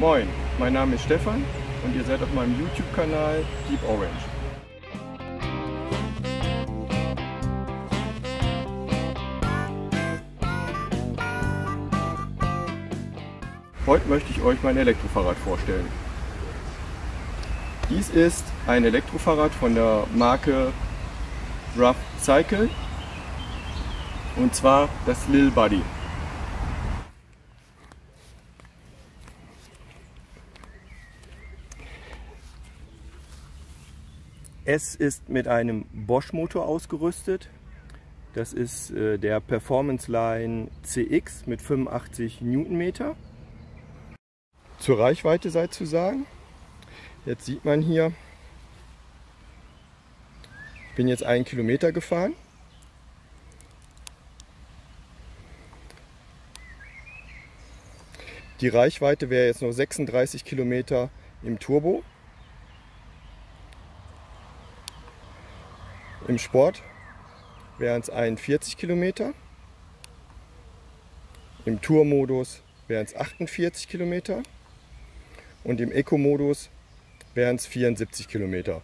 Moin, mein Name ist Stefan und ihr seid auf meinem YouTube-Kanal Deep Orange. Heute möchte ich euch mein Elektrofahrrad vorstellen. Dies ist ein Elektrofahrrad von der Marke Ruff Cycles und zwar das Lil Buddy. Es ist mit einem Bosch Motor ausgerüstet. Das ist der Performance Line CX mit 85 Newtonmeter. Zur Reichweite sei zu sagen. Jetzt sieht man hier, ich bin jetzt 1 Kilometer gefahren. Die Reichweite wäre jetzt noch 36 Kilometer im Turbo. Im Sport wären es 41 Kilometer, im Tour-Modus wären es 48 Kilometer und im Eco-Modus wären es 74 Kilometer.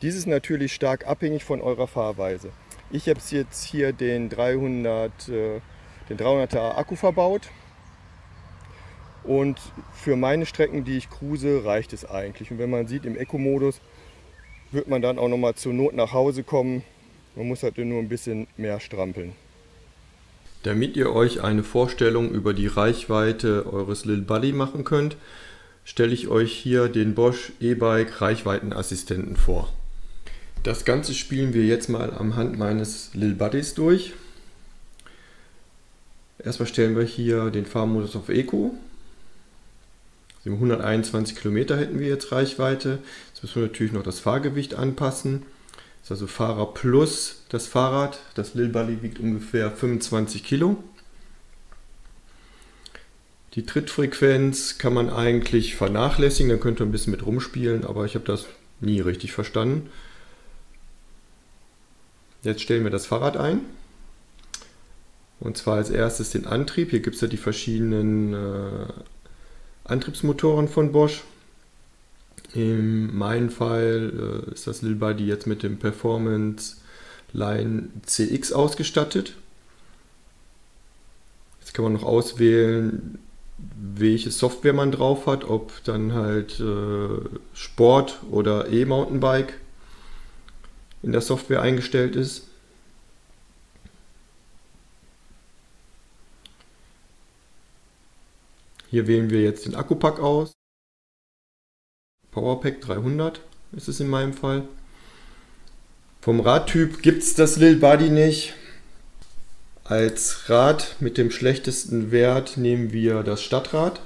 Dies ist natürlich stark abhängig von eurer Fahrweise. Ich habe jetzt hier den 300er Akku verbaut und für meine Strecken, die ich cruise, reicht es eigentlich. Und wenn man sieht, im Eco-Modus wird man dann auch noch mal zur Not nach Hause kommen. Man muss halt nur ein bisschen mehr strampeln. Damit ihr euch eine Vorstellung über die Reichweite eures Lil Buddy machen könnt, stelle ich euch hier den Bosch E-Bike Reichweitenassistenten vor. Das Ganze spielen wir jetzt mal anhand meines Lil Buddys durch. Erstmal stellen wir hier den Fahrmodus auf Eco. 121 Kilometer hätten wir jetzt Reichweite. Jetzt müssen wir natürlich noch das Fahrgewicht anpassen. Das ist also Fahrer plus das Fahrrad. Das Lil Buddy wiegt ungefähr 25 Kilo. Die Trittfrequenz kann man eigentlich vernachlässigen, da könnt ihr ein bisschen mit rumspielen, aber ich habe das nie richtig verstanden. Jetzt stellen wir das Fahrrad ein. Und zwar als erstes den Antrieb. Hier gibt es ja die verschiedenen Antriebsmotoren von Bosch. In meinem Fall ist das Lil Buddy jetzt mit dem Performance Line CX ausgestattet. Jetzt kann man noch auswählen, welche Software man drauf hat, ob dann halt Sport oder E-Mountainbike in der Software eingestellt ist. Hier wählen wir jetzt den Akkupack aus. PowerPack 300 ist es in meinem Fall. Vom Radtyp gibt es das Lil Buddy nicht. Als Rad mit dem schlechtesten Wert nehmen wir das Stadtrad.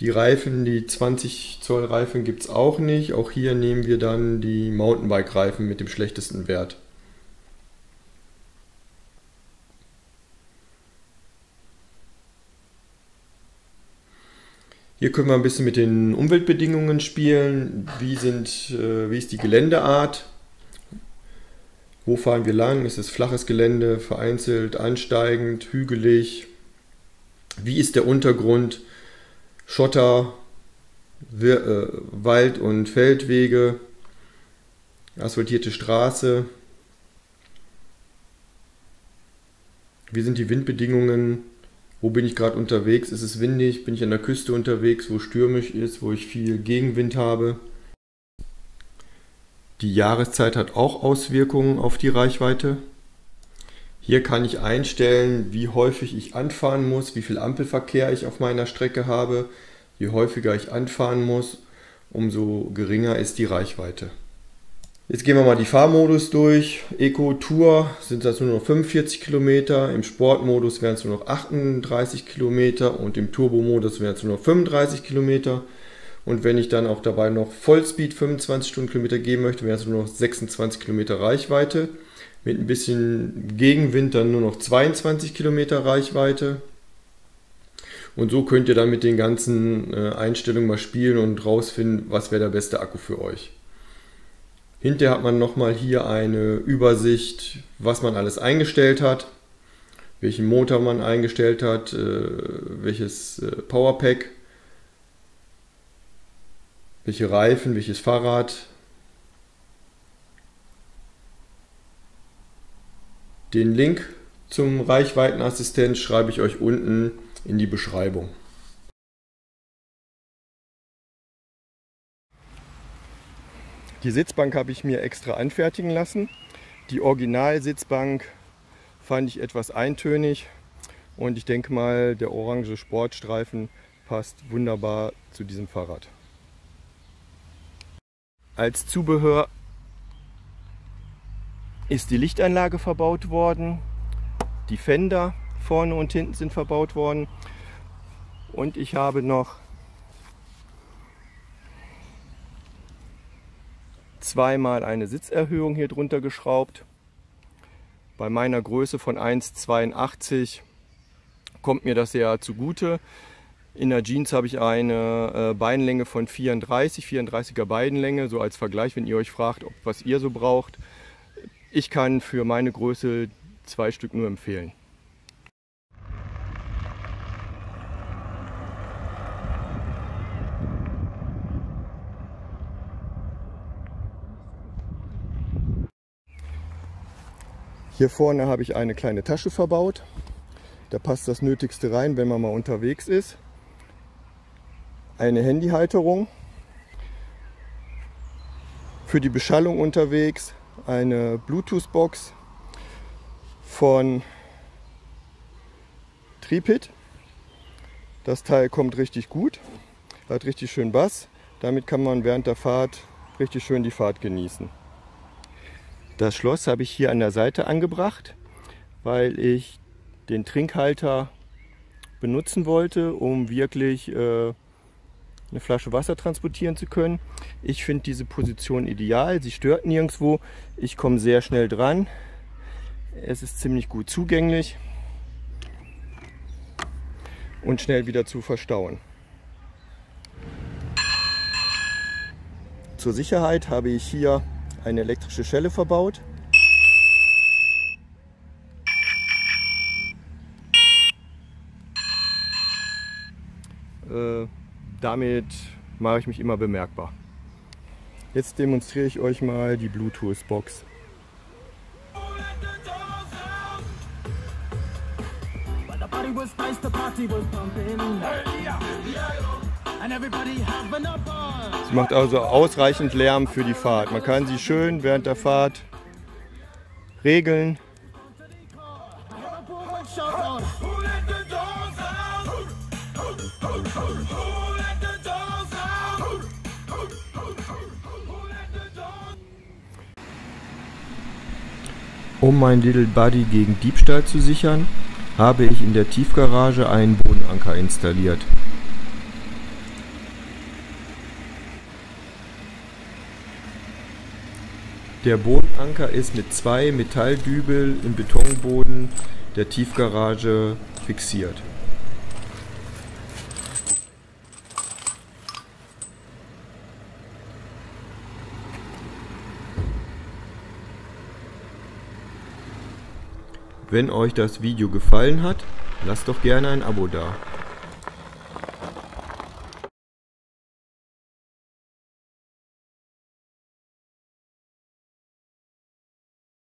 Die Reifen, die 20 Zoll Reifen gibt es auch nicht. Auch hier nehmen wir dann die Mountainbike Reifen mit dem schlechtesten Wert. Hier können wir ein bisschen mit den Umweltbedingungen spielen. Wie ist die Geländeart? Wo fahren wir lang? Ist es flaches Gelände, vereinzelt, ansteigend, hügelig? Wie ist der Untergrund? Schotter, Wald- und Feldwege, asphaltierte Straße. Wie sind die Windbedingungen? Wo bin ich gerade unterwegs? Ist es windig? Bin ich an der Küste unterwegs, wo stürmisch ist, wo ich viel Gegenwind habe? Die Jahreszeit hat auch Auswirkungen auf die Reichweite. Hier kann ich einstellen, wie häufig ich anfahren muss, wie viel Ampelverkehr ich auf meiner Strecke habe. Je häufiger ich anfahren muss, umso geringer ist die Reichweite. Jetzt gehen wir mal die Fahrmodus durch. Eco Tour sind das nur noch 45 Kilometer, im Sportmodus wären es nur noch 38 Kilometer und im Turbomodus wären es nur noch 35 Kilometer. Und wenn ich dann auch dabei noch Vollspeed 25 Stundenkilometer geben möchte, wären es nur noch 26 Kilometer Reichweite. Mit ein bisschen Gegenwind dann nur noch 22 Kilometer Reichweite. Und so könnt ihr dann mit den ganzen Einstellungen mal spielen und rausfinden, was wäre der beste Akku für euch. Hinterher hat man nochmal hier eine Übersicht, was man alles eingestellt hat, welchen Motor man eingestellt hat, welches Powerpack, welche Reifen, welches Fahrrad, den Link zum Reichweitenassistent schreibe ich euch unten in die Beschreibung. Die Sitzbank habe ich mir extra anfertigen lassen. Die Originalsitzbank fand ich etwas eintönig und ich denke mal, der orange Sportstreifen passt wunderbar zu diesem Fahrrad. Als Zubehör ist die Lichtanlage verbaut worden, die Fender vorne und hinten sind verbaut worden und ich habe noch zweimal eine Sitzerhöhung hier drunter geschraubt. Bei meiner Größe von 1,82 kommt mir das ja zugute. In der Jeans habe ich eine Beinlänge von 34er Beinlänge, so als Vergleich, wenn ihr euch fragt, was ihr so braucht. Ich kann für meine Größe 2 Stück nur empfehlen. Hier vorne habe ich eine kleine Tasche verbaut. Da passt das Nötigste rein, wenn man mal unterwegs ist. Eine Handyhalterung, für die Beschallung unterwegs eine Bluetooth-Box von Tripit. Das Teil kommt richtig gut, hat richtig schön Bass. Damit kann man während der Fahrt richtig schön die Fahrt genießen. Das Schloss habe ich hier an der Seite angebracht, weil ich den Trinkhalter benutzen wollte, um wirklich eine Flasche Wasser transportieren zu können. Ich finde diese Position ideal, sie stört nirgendwo, ich komme sehr schnell dran, es ist ziemlich gut zugänglich und schnell wieder zu verstauen. Zur Sicherheit habe ich hier eine elektrische Schelle verbaut. Damit mache ich mich immer bemerkbar. Jetzt demonstriere ich euch mal die Bluetooth-Box. Sie macht also ausreichend Lärm für die Fahrt. Man kann sie schön während der Fahrt regeln. Um mein Lil Buddy gegen Diebstahl zu sichern, habe ich in der Tiefgarage einen Bodenanker installiert. Der Bodenanker ist mit 2 Metalldübel im Betonboden der Tiefgarage fixiert. Wenn euch das Video gefallen hat, lasst doch gerne ein Abo da.